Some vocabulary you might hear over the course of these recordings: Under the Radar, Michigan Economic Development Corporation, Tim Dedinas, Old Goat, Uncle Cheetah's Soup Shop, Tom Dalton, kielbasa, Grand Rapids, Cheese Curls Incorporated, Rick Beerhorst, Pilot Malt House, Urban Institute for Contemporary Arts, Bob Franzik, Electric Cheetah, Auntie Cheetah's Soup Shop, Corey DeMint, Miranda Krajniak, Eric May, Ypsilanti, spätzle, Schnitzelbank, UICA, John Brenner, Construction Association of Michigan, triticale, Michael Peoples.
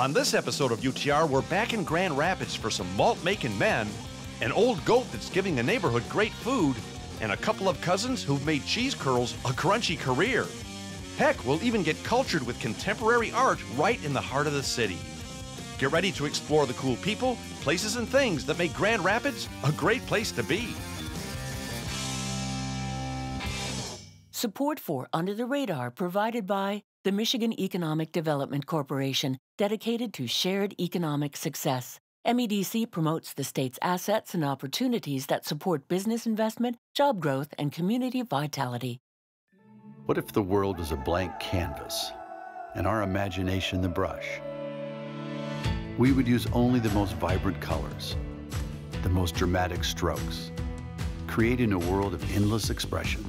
On this episode of UTR, we're back in Grand Rapids for some malt-making men, an old goat that's giving the neighborhood great food, and a couple of cousins who've made cheese curls a crunchy career. Heck, we'll even get cultured with contemporary art right in the heart of the city. Get ready to explore the cool people, places, and things that make Grand Rapids a great place to be. Support for Under the Radar provided by the Michigan Economic Development Corporation, dedicated to shared economic success. MEDC promotes the state's assets and opportunities that support business investment, job growth, and community vitality. What if the world is a blank canvas and our imagination the brush? We would use only the most vibrant colors, the most dramatic strokes, creating a world of endless expression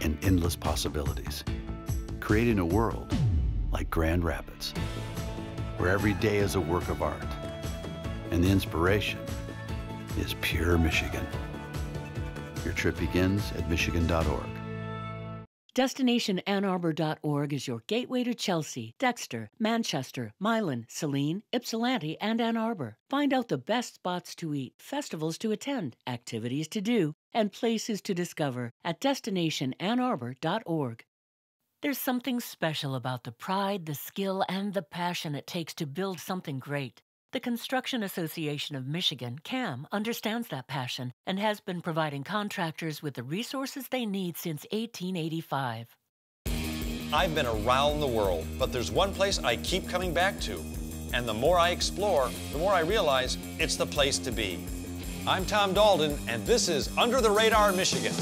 and endless possibilities. Creating a world like Grand Rapids, where every day is a work of art, and the inspiration is pure Michigan. Your trip begins at michigan.org. DestinationAnnArbor.org is your gateway to Chelsea, Dexter, Manchester, Milan, Saline, Ypsilanti, and Ann Arbor. Find out the best spots to eat, festivals to attend, activities to do, and places to discover at DestinationAnnArbor.org. There's something special about the pride, the skill, and the passion it takes to build something great. The Construction Association of Michigan, CAM, understands that passion and has been providing contractors with the resources they need since 1885. I've been around the world, but there's one place I keep coming back to. And the more I explore, the more I realize it's the place to be. I'm Tom Dalton, and this is Under the Radar Michigan.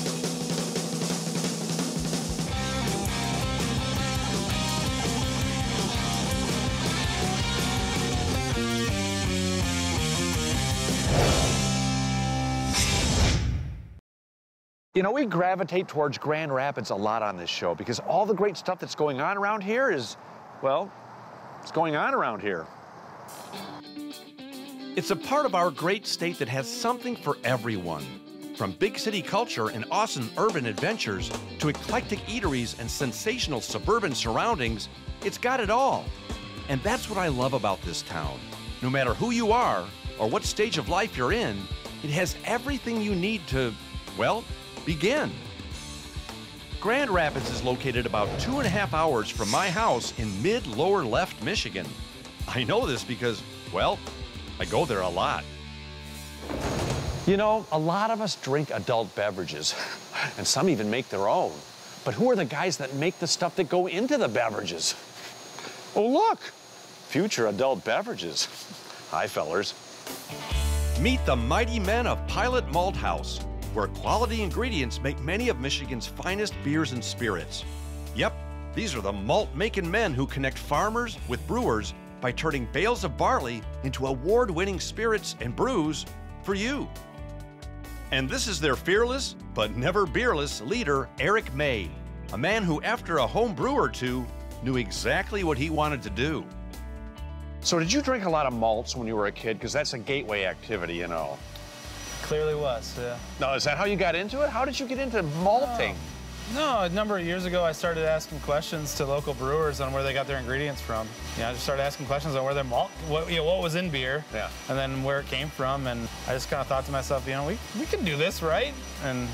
You know, we gravitate towards Grand Rapids a lot on this show because all the great stuff that's going on around here is, well, it's going on around here. It's a part of our great state that has something for everyone. From big city culture and awesome urban adventures to eclectic eateries and sensational suburban surroundings, it's got it all. And that's what I love about this town. No matter who you are or what stage of life you're in, it has everything you need to, well, begin. Grand Rapids is located about 2.5 hours from my house in mid-lower left Michigan. I know this because, well, I go there a lot. You know, a lot of us drink adult beverages, and some even make their own. But who are the guys that make the stuff that go into the beverages? Oh, look, future adult beverages. Hi, fellers. Meet the mighty men of Pilot Malt House, where quality ingredients make many of Michigan's finest beers and spirits. Yep, these are the malt-making men who connect farmers with brewers by turning bales of barley into award-winning spirits and brews for you. And this is their fearless, but never beerless leader, Eric May, a man who, after a home brew or two, knew exactly what he wanted to do. So did you drink a lot of malts when you were a kid? Because that's a gateway activity, you know. Clearly was, yeah. Now, is that how you got into it? How did you get into malting? No, a number of years ago, I started asking questions to local brewers on where they got their ingredients from. You know, I just started asking questions on where their malt, what was in beer, yeah, and then where it came from. And I just kind of thought to myself, you know, we can do this, right? And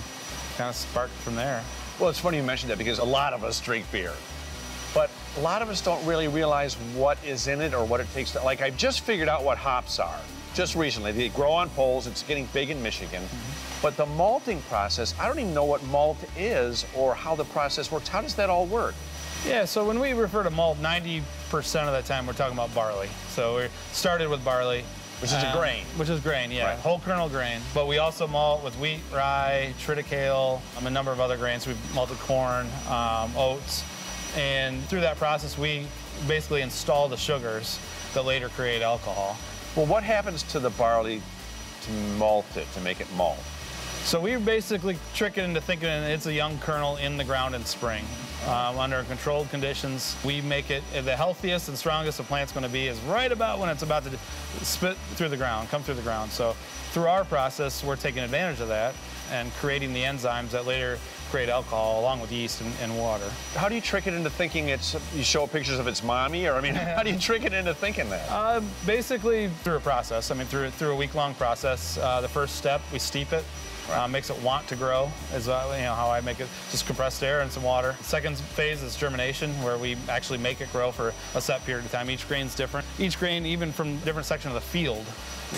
kind of sparked from there. Well, it's funny you mentioned that because a lot of us drink beer, but a lot of us don't really realize what is in it or what it takes to, like, I've just figured out what hops are. Just recently, they grow on poles. It's getting big in Michigan. Mm-hmm. But the malting process, I don't even know what malt is or how the process works. How does that all work? Yeah, so when we refer to malt, 90% of the time we're talking about barley. So we started with barley. Which is a grain. Which is grain, yeah, right. Whole kernel grain. But we also malt with wheat, rye, triticale, a number of other grains. We've malted corn, oats. And through that process, we basically install the sugars that later create alcohol. Well, what happens to the barley to malt it, to make it malt? So we basically trick it into thinking it's a young kernel in the ground in spring. Under controlled conditions, we make it the healthiest and strongest the plant's going to be is right about when it's about to spit through the ground, come through the ground. So through our process, we're taking advantage of that and creating the enzymes that later great alcohol along with yeast and water. How do you trick it into thinking it's, you show pictures of its mommy, or I mean, how do you trick it into thinking that? Basically through a process. I mean, through a week-long process. The first step, we steep it. Right. Makes it want to grow, is you know, how I make it, just compressed air and some water. The second phase is germination, where we actually make it grow for a set period of time. Each grain's different. Each grain, even from different section of the field,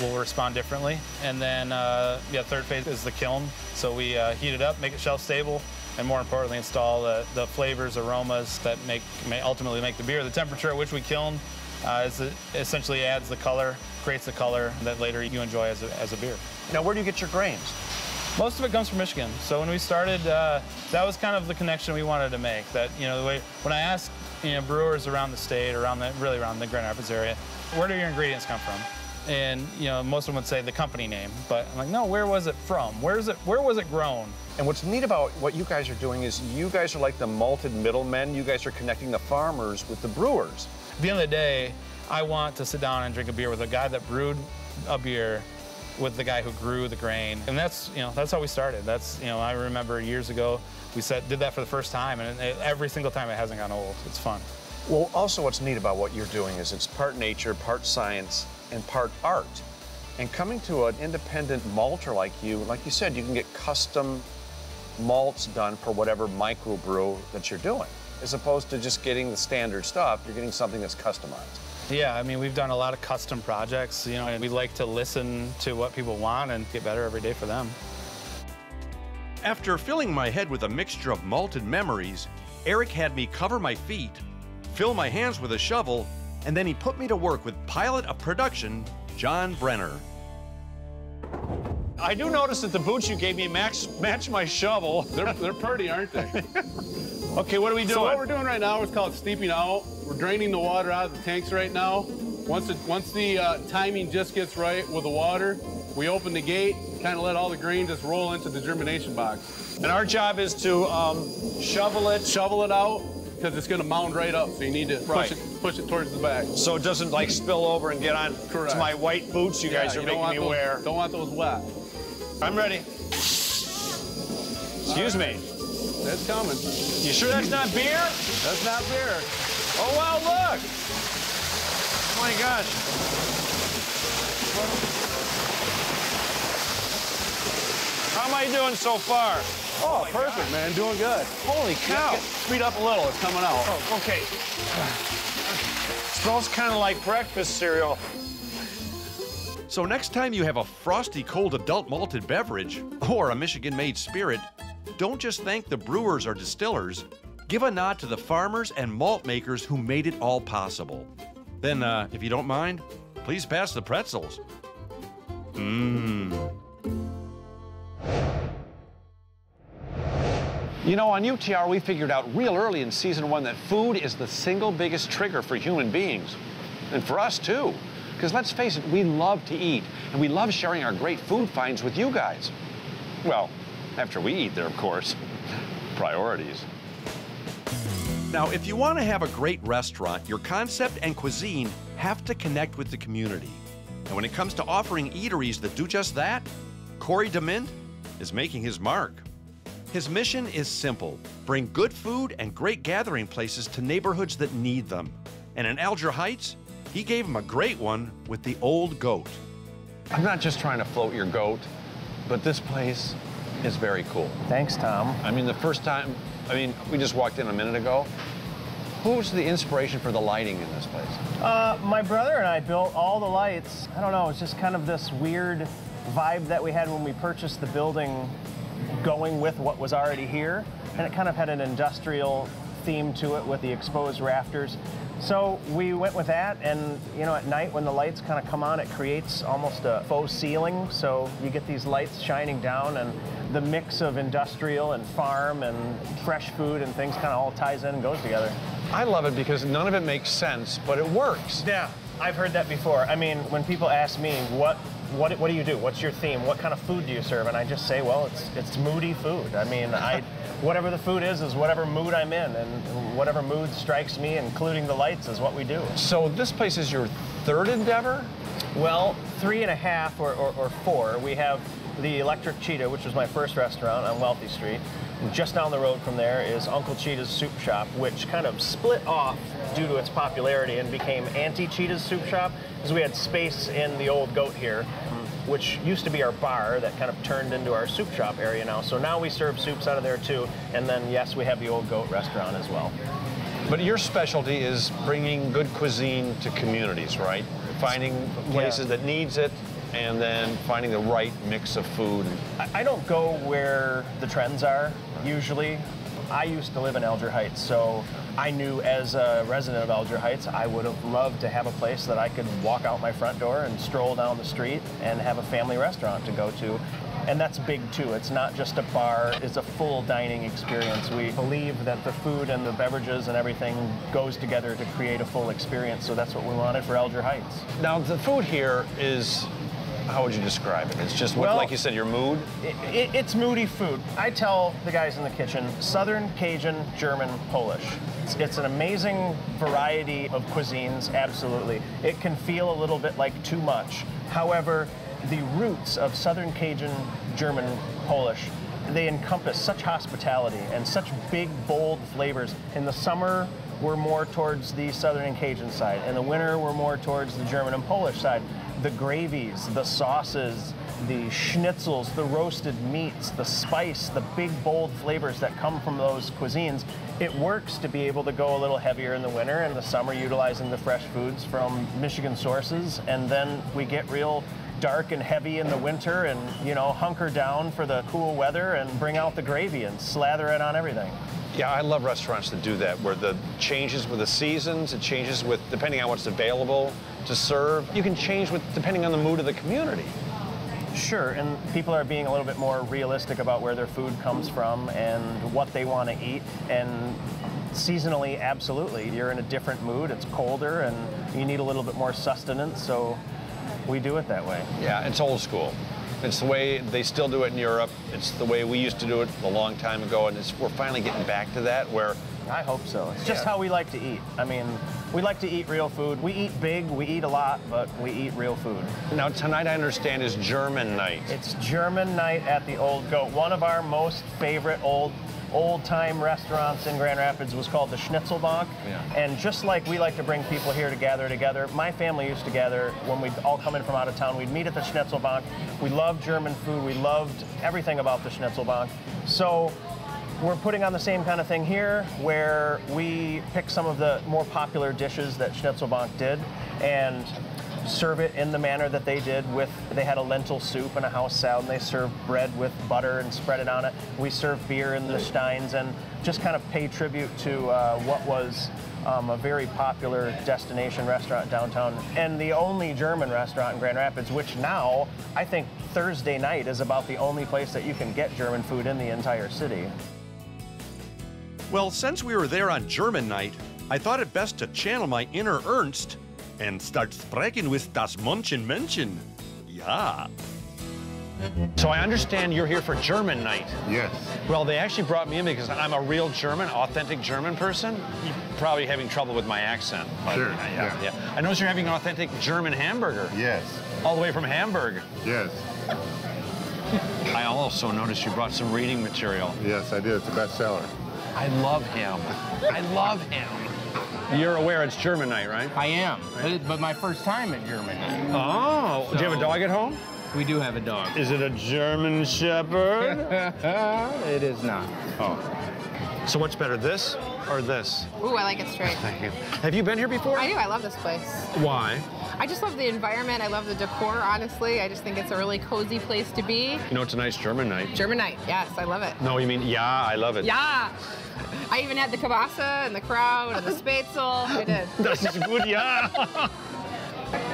will respond differently. And then, yeah, third phase is the kiln. So we heat it up, make it shelf stable, and more importantly, install the flavors, aromas that may ultimately make the beer. The temperature at which we kiln essentially adds the color, creates the color that later you enjoy as a beer. Now, where do you get your grains? Most of it comes from Michigan. So when we started, that was kind of the connection we wanted to make. That, you know, the way, when I asked, you know, brewers around the state, really around the Grand Rapids area, where do your ingredients come from? And, you know, most of them would say the company name, but I'm like, no, where was it from? Where was it grown? And what's neat about what you guys are doing is you guys are like the malted middlemen. You guys are connecting the farmers with the brewers. At the end of the day, I want to sit down and drink a beer with a guy that brewed a beer with the guy who grew the grain. And that's, you know, that's how we started. That's, you know, I remember years ago, we did that for the first time, and every single time it hasn't gone old. It's fun. Well, also what's neat about what you're doing is it's part nature, part science, and part art. And coming to an independent malter like you said, you can get custom malts done for whatever microbrew that you're doing. As opposed to just getting the standard stuff, you're getting something that's customized. Yeah, I mean, we've done a lot of custom projects, you know, and we like to listen to what people want and get better every day for them. After filling my head with a mixture of malted memories, Eric had me cover my feet, fill my hands with a shovel, and then he put me to work with pilot of production, John Brenner. I do notice that the boots you gave me match my shovel. They're pretty, aren't they? Okay, what are we doing? So what we're doing right now is called steeping out. We're draining the water out of the tanks right now. Once the timing just gets right with the water, we open the gate, kind of let all the grain just roll into the germination box. And our job is to shovel it out, because it's going to mound right up. So you need to push it towards the back. So it doesn't like spill over and get on to my white boots you guys are making me wear. Don't want those wet. I'm ready. Excuse me. That's coming. You sure that's not beer? That's not beer. Oh, wow, look! Oh, my gosh. How am I doing so far? Oh, perfect, man. Doing good. Holy cow. Speed up a little. It's coming out. Oh, okay. Smells kind of like breakfast cereal. So next time you have a frosty, cold adult malted beverage or a Michigan-made spirit, don't just thank the brewers or distillers. Give a nod to the farmers and malt makers who made it all possible. Then, if you don't mind, please pass the pretzels. Mmm. You know, on UTR, we figured out real early in season one that food is the single biggest trigger for human beings. And for us, too. Because let's face it, we love to eat. And we love sharing our great food finds with you guys. Well, after we eat there, of course. Priorities. Now, if you want to have a great restaurant, your concept and cuisine have to connect with the community. And when it comes to offering eateries that do just that, Corey DeMint is making his mark. His mission is simple: bring good food and great gathering places to neighborhoods that need them. And in Alger Heights, he gave them a great one with the Old Goat. I'm not just trying to float your goat, but this place is very cool. Thanks, Tom. I mean, the first time, we just walked in a minute ago. Who's the inspiration for the lighting in this place? My brother and I built all the lights. I don't know, it's just kind of this weird vibe that we had when we purchased the building, going with what was already here. And it kind of had an industrial theme to it with the exposed rafters. So we went with that, and you know, at night when the lights kind of come on, it creates almost a faux ceiling. So you get these lights shining down, and the mix of industrial and farm and fresh food and things kind of all ties in and goes together. I love it because none of it makes sense, but it works. Yeah, I've heard that before. I mean, when people ask me, what do you do? What's your theme? What kind of food do you serve? And I just say, well, it's moody food. I mean, whatever the food is whatever mood I'm in, and whatever mood strikes me, including the lights, is what we do. So this place is your third endeavor? Well, 3.5 or 4. We have the Electric Cheetah, which was my first restaurant on Wealthy Street. Just down the road from there is Uncle Cheetah's Soup Shop, which kind of split off due to its popularity and became Auntie Cheetah's Soup Shop, because we had space in the Old Goat here, which used to be our bar that kind of turned into our soup shop area now. So now we serve soups out of there too. And then, yes, we have the Old Goat restaurant as well. But your specialty is bringing good cuisine to communities, right? Finding places that needs it, and then finding the right mix of food. I don't go where the trends are, usually. I used to live in Alger Heights, so I knew as a resident of Alger Heights, I would have loved to have a place that I could walk out my front door and stroll down the street and have a family restaurant to go to. And that's big too. It's not just a bar, it's a full dining experience. We believe that the food and the beverages and everything goes together to create a full experience. So that's what we wanted for Alger Heights. Now the food here is, how would you describe it? It's just, well, like you said, your mood? It's moody food. I tell the guys in the kitchen, Southern, Cajun, German, Polish. It's an amazing variety of cuisines, absolutely. It can feel a little bit like too much. However, the roots of Southern, Cajun, German, Polish, they encompass such hospitality and such big, bold flavors. In the summer, we're more towards the Southern and Cajun side. In the winter, we're more towards the German and Polish side. The gravies, the sauces, the schnitzels, the roasted meats, the spice, the big, bold flavors that come from those cuisines. It works to be able to go a little heavier in the winter and the summer, utilizing the fresh foods from Michigan sources. And then we get real dark and heavy in the winter and, you know, hunker down for the cool weather and bring out the gravy and slather it on everything. Yeah, I love restaurants that do that, where the changes with the seasons, it changes with, depending on what's available to serve. You can change with, depending on the mood of the community. Sure, and people are being a little bit more realistic about where their food comes from and what they want to eat. And seasonally, absolutely, you're in a different mood, it's colder, and you need a little bit more sustenance, so we do it that way. Yeah, it's old school. It's the way they still do it in Europe. It's the way we used to do it a long time ago, and we're finally getting back to that where... I hope so. It's just how we like to eat. I mean, we like to eat real food. We eat big, we eat a lot, but we eat real food. Now, tonight, I understand, is German night. It's German night at the Old Goat. One of our most favorite old-time restaurants in Grand Rapids was called the Schnitzelbank. Yeah. And just like we like to bring people here to gather together, my family used to gather when we'd all come in from out of town. We'd meet at the Schnitzelbank. We loved German food. We loved everything about the Schnitzelbank. So we're putting on the same kind of thing here, where we pick some of the more popular dishes that Schnitzelbank did and serve it in the manner that they did with, they had a lentil soup and a house salad, and they served bread with butter and spread it on it. We served beer in the steins and just kind of pay tribute to what was a very popular destination restaurant downtown, and the only German restaurant in Grand Rapids, which now, I think Thursday night is about the only place that you can get German food in the entire city. Well, since we were there on German night, I thought it best to channel my inner Ernst and start sprechen with das Menschen. Yeah. So I understand you're here for German night. Yes. Well, they actually brought me in because I'm a real German, authentic German person. You're probably having trouble with my accent. Sure, I notice you're having an authentic German hamburger. Yes. All the way from Hamburg. Yes. I also noticed you brought some reading material. Yes, I did. It's a bestseller. I love him. I love him. You're aware it's German night, right? I am, but my first time at German night. Oh, so, do you have a dog at home? We do have a dog. Is it a German Shepherd? It is not. Oh. So what's better, this or this? Ooh, I like it straight. Thank you. Have you been here before? I do, I love this place. Why? I just love the environment, I love the decor, honestly. I just think it's a really cozy place to be. You know, it's a nice German night. German night, yes, I love it. No, you mean, yeah, I love it. Yeah. I even had the kielbasa and the kraut and the spätzle. I did. This is good, yeah.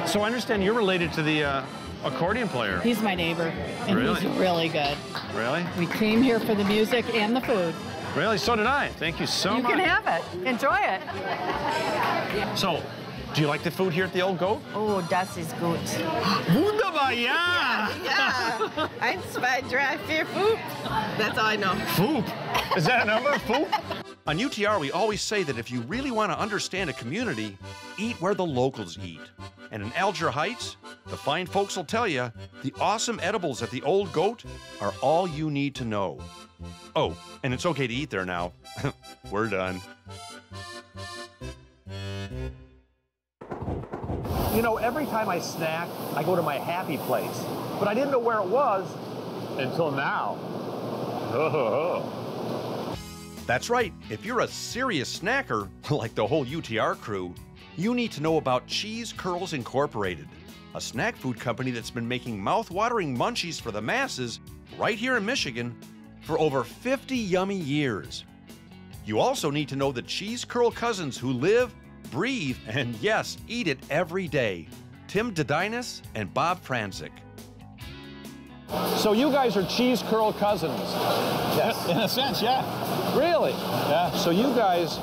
So I understand you're related to the accordion player. He's my neighbor, and really? He's really good. Really? We came here for the music and the food. Really? So did I. Thank you so much. You can have it. Enjoy it. So, do you like the food here at the Old Goat? Oh, das ist gut. Wunderbar, yeah. Yeah. 1, 2, 3, 4, 5. That's all I know. Foop. Is that a number? Foop? On UTR, we always say that if you really want to understand a community, eat where the locals eat. And in Alger Heights, the fine folks will tell you the awesome edibles at the Old Goat are all you need to know. Oh, and it's okay to eat there now. We're done. You know, every time I snack, I go to my happy place. But I didn't know where it was until now. That's right. If you're a serious snacker, like the whole UTR crew, you need to know about Cheese Curls Incorporated, a snack food company that's been making mouth-watering munchies for the masses right here in Michigan for over 50 yummy years. You also need to know the Cheese Curl cousins who live, breathe, and yes, eat it every day, Tim Dedinas and Bob Franzik. So you guys are Cheese Curl cousins? Yes. In a sense, yeah. Really? Yeah. So you guys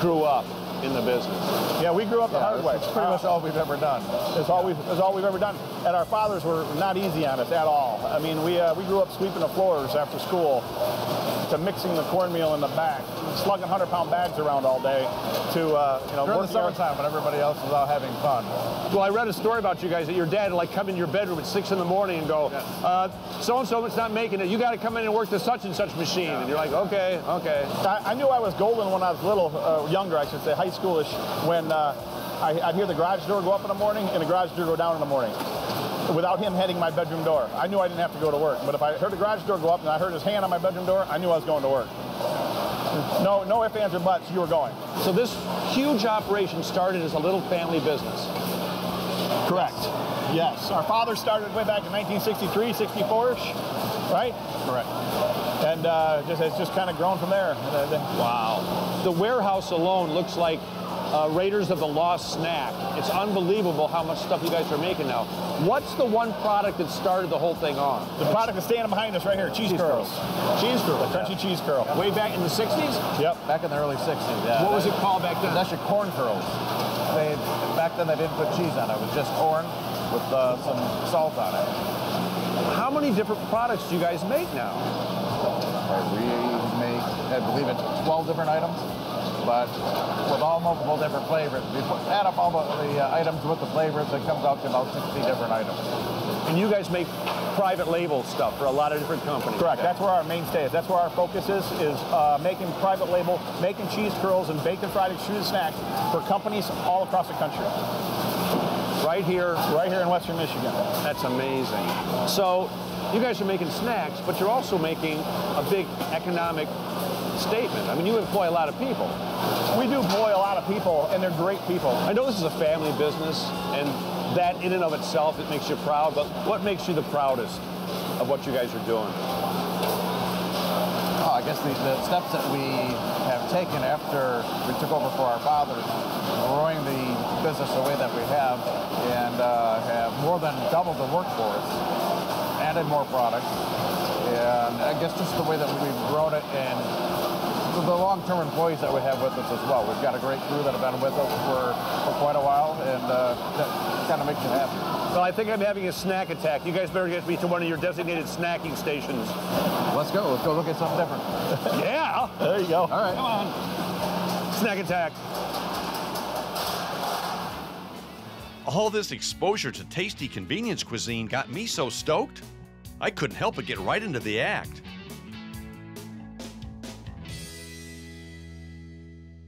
grew up in the business? Yeah, we grew up the hard way. It's pretty much all we've ever done. It's all we've ever done. And our fathers were not easy on us at all. I mean, we grew up sweeping the floors after school, to mixing the cornmeal in the back, slugging 100-pound bags around all day, to during the summertime when everybody else is out having fun. Well, I read a story about you guys that your dad would like come in your bedroom at 6 in the morning and go, yes, so-and-so is not making it. You got to come in and work the such-and-such machine. Yeah. And you're like, okay, okay. I knew I was golden when I was little, younger, I should say, high schoolish, when I'd hear the garage door go up in the morning and the garage door go down in the morning, without him heading my bedroom door. I knew I didn't have to go to work, but if I heard the garage door go up and I heard his hand on my bedroom door, I knew I was going to work. No ifs, ands, or buts, you were going. So this huge operation started as a little family business. Correct. Yes. Our father started way back in 1963, 64-ish, right? Correct. And it's just kind of grown from there. Wow. The warehouse alone looks like Raiders of the Lost Snack. It's unbelievable how much stuff you guys are making now. What's the one product that started the whole thing on? The product that's standing behind us right here, Cheese Curls. Cheese Curl, the crunchy cheese curl. Way back in the 60s? Yep, back in the early 60s, yeah. What was it called back then? That's your corn curls. Back then they didn't put cheese on it. It was just corn with some salt on it. How many different products do you guys make now? We make, I believe it's 12 different items, but with all multiple different flavors. We add up all the items with the flavors, it comes out to about 60 different items. And you guys make private label stuff for a lot of different companies. Correct, that's where our mainstay is. That's where our focus is making private label, making cheese curls and bacon fried extruded snacks for companies all across the country. Right here in Western Michigan. That's amazing. So you guys are making snacks, but you're also making a big economic statement. I mean, you employ a lot of people. We do employ a lot of people, and they're great people. I know this is a family business, and that in and of itself, it makes you proud, but what makes you the proudest of what you guys are doing? Oh, I guess the steps that we have taken after we took over for our fathers, growing the business the way that we have, and have more than doubled the workforce, added more products, and I guess just the way that we've grown it and the long-term employees that we have with us as well. We've got a great crew that have been with us for quite a while, and that kind of makes you happy. Well, I think I'm having a snack attack. You guys better get me to one of your designated snacking stations. Let's go. Let's go look at something different. Yeah. There you go. All right. Come on. Snack attack. All this exposure to tasty convenience cuisine got me so stoked, I couldn't help but get right into the act.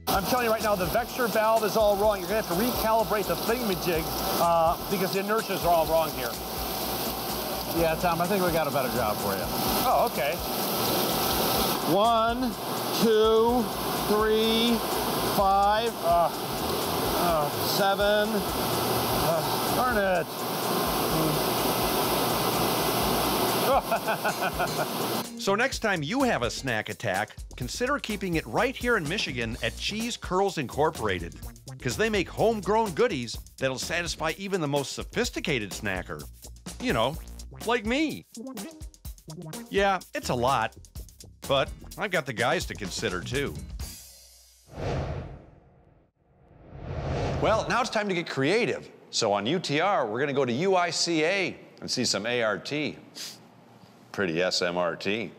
I'm telling you right now, the vector valve is all wrong. You're going to have to recalibrate the thingamajig because the inertias are all wrong here. Yeah, Tom, I think we got a better job for you. Oh, okay. 1, 2, 3, 5, 7. Darn it. So next time you have a snack attack, consider keeping it right here in Michigan at Cheese Curls Incorporated, because they make homegrown goodies that'll satisfy even the most sophisticated snacker. You know, like me. Yeah, it's a lot, but I've got the guys to consider too. Well, now it's time to get creative. So on UTR, we're gonna go to UICA and see some ART. Pretty SMRT.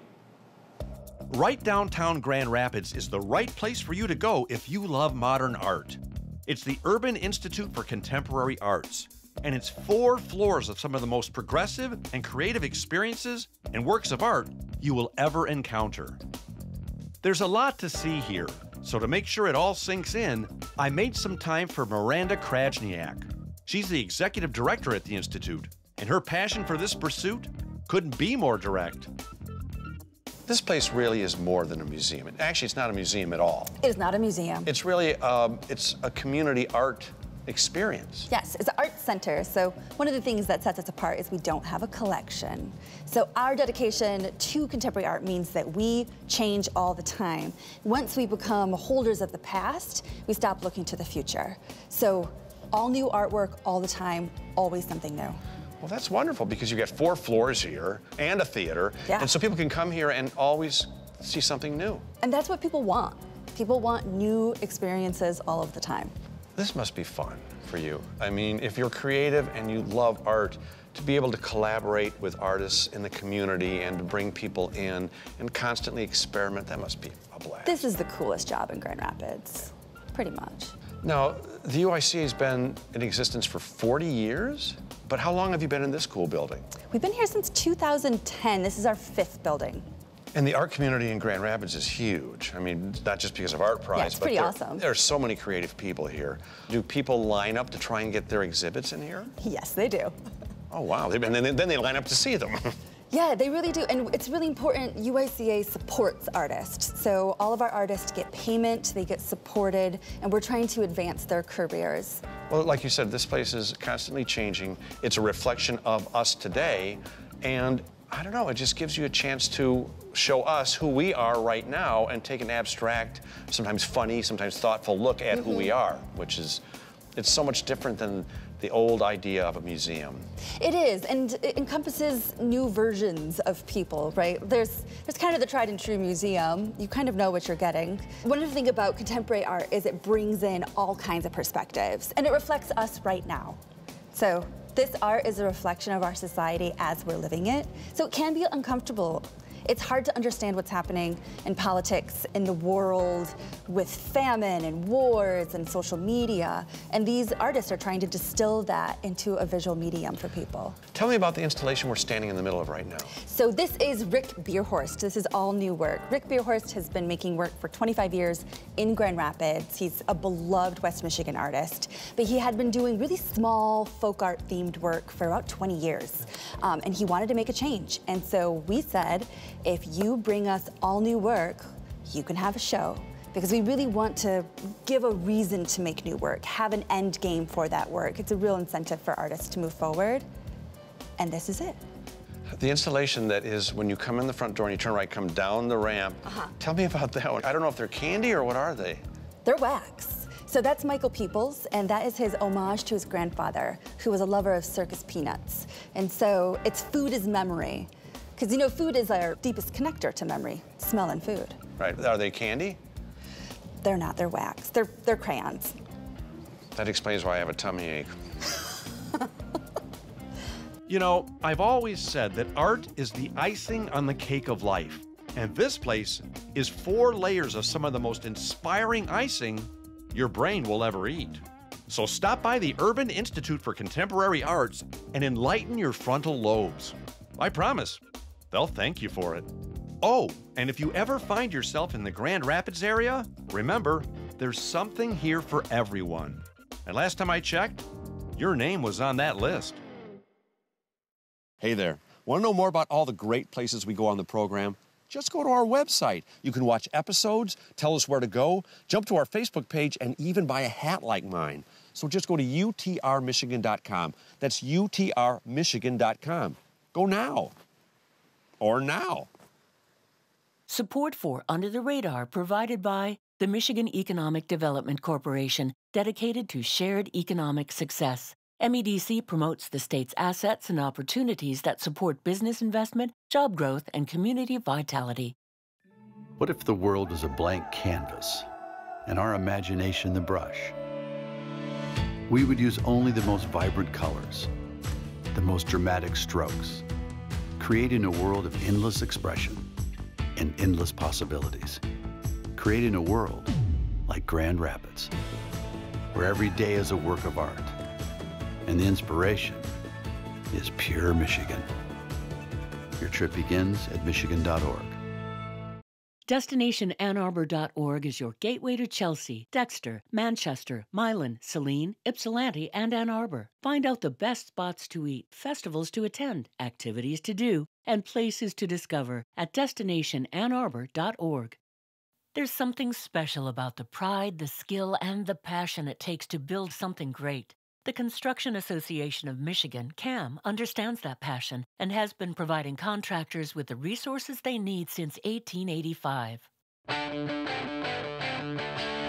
Right downtown Grand Rapids is the right place for you to go if you love modern art. It's the Urban Institute for Contemporary Arts, and its 4 floors of some of the most progressive and creative experiences and works of art you will ever encounter. There's a lot to see here, so to make sure it all sinks in, I made some time for Miranda Krajniak. She's the executive director at the Institute, and her passion for this pursuit couldn't be more direct. This place really is more than a museum. Actually, it's not a museum at all. It is not a museum. It's really, it's a community art experience. Yes, it's an art center. So one of the things that sets us apart is we don't have a collection. So our dedication to contemporary art means that we change all the time. Once we become holders of the past, we stop looking to the future. So all new artwork all the time, always something new. Well, that's wonderful because you've got 4 floors here and a theater, and so people can come here and always see something new. And that's what people want. People want new experiences all of the time. This must be fun for you. I mean, if you're creative and you love art, to be able to collaborate with artists in the community and to bring people in and constantly experiment, that must be a blast. This is the coolest job in Grand Rapids, pretty much. Now, the UIC has been in existence for 40 years? But how long have you been in this cool building? We've been here since 2010. This is our 5th building. And the art community in Grand Rapids is huge. I mean, not just because of Art Prize, yeah, it's pretty awesome. There are so many creative people here. Do people line up to try and get their exhibits in here? Yes, they do. Oh, wow. And then they line up to see them. Yeah, they really do, and it's really important. UICA supports artists, so all of our artists get payment, they get supported, and we're trying to advance their careers. Well, like you said, this place is constantly changing. It's a reflection of us today, and I don't know, it just gives you a chance to show us who we are right now and take an abstract, sometimes funny, sometimes thoughtful look at who we are, which is, it's so much different than the old idea of a museum. It is, and it encompasses new versions of people, right? There's kind of the tried and true museum. You kind of know what you're getting. One of the things about contemporary art is it brings in all kinds of perspectives, and it reflects us right now. So this art is a reflection of our society as we're living it, so it can be uncomfortable. It's hard to understand what's happening in politics, in the world, with famine and wars and social media. And these artists are trying to distill that into a visual medium for people. Tell me about the installation we're standing in the middle of right now. So this is Rick Beerhorst. This is all new work. Rick Beerhorst has been making work for 25 years in Grand Rapids. He's a beloved West Michigan artist, but he had been doing really small folk art themed work for about 20 years. And he wanted to make a change. And so we said, if you bring us all new work, you can have a show, because we really want to give a reason to make new work, have an end game for that work. It's a real incentive for artists to move forward, and this is it. The installation that is when you come in the front door and you turn right, come down the ramp. Tell me about that one. I don't know if they're candy or what are they? They're wax. So that's Michael Peoples, and that is his homage to his grandfather, who was a lover of circus peanuts. And so it's food is memory. Because, you know, food is our deepest connector to memory, smell and food. Right. Are they candy? They're not. They're wax. They're crayons. That explains why I have a tummy ache. You know, I've always said that art is the icing on the cake of life. And this place is 4 layers of some of the most inspiring icing your brain will ever eat. So stop by the Urban Institute for Contemporary Arts and enlighten your frontal lobes. I promise. They'll thank you for it. Oh, and if you ever find yourself in the Grand Rapids area, remember, there's something here for everyone. And last time I checked, your name was on that list. Hey there. Want to know more about all the great places we go on the program? Just go to our website. You can watch episodes, tell us where to go, jump to our Facebook page, and even buy a hat like mine. So just go to utrmichigan.com. That's utrmichigan.com. Go now. Or now. Support for Under the Radar provided by the Michigan Economic Development Corporation, dedicated to shared economic success. MEDC promotes the state's assets and opportunities that support business investment, job growth, and community vitality. What if the world was a blank canvas and our imagination the brush? We would use only the most vibrant colors, the most dramatic strokes, creating a world of endless expression and endless possibilities. Creating a world like Grand Rapids, where every day is a work of art and the inspiration is pure Michigan. Your trip begins at michigan.org. DestinationAnnArbor.org is your gateway to Chelsea, Dexter, Manchester, Milan, Saline, Ypsilanti, and Ann Arbor. Find out the best spots to eat, festivals to attend, activities to do, and places to discover at DestinationAnnArbor.org. There's something special about the pride, the skill, and the passion it takes to build something great. The Construction Association of Michigan, CAM, understands that passion and has been providing contractors with the resources they need since 1885.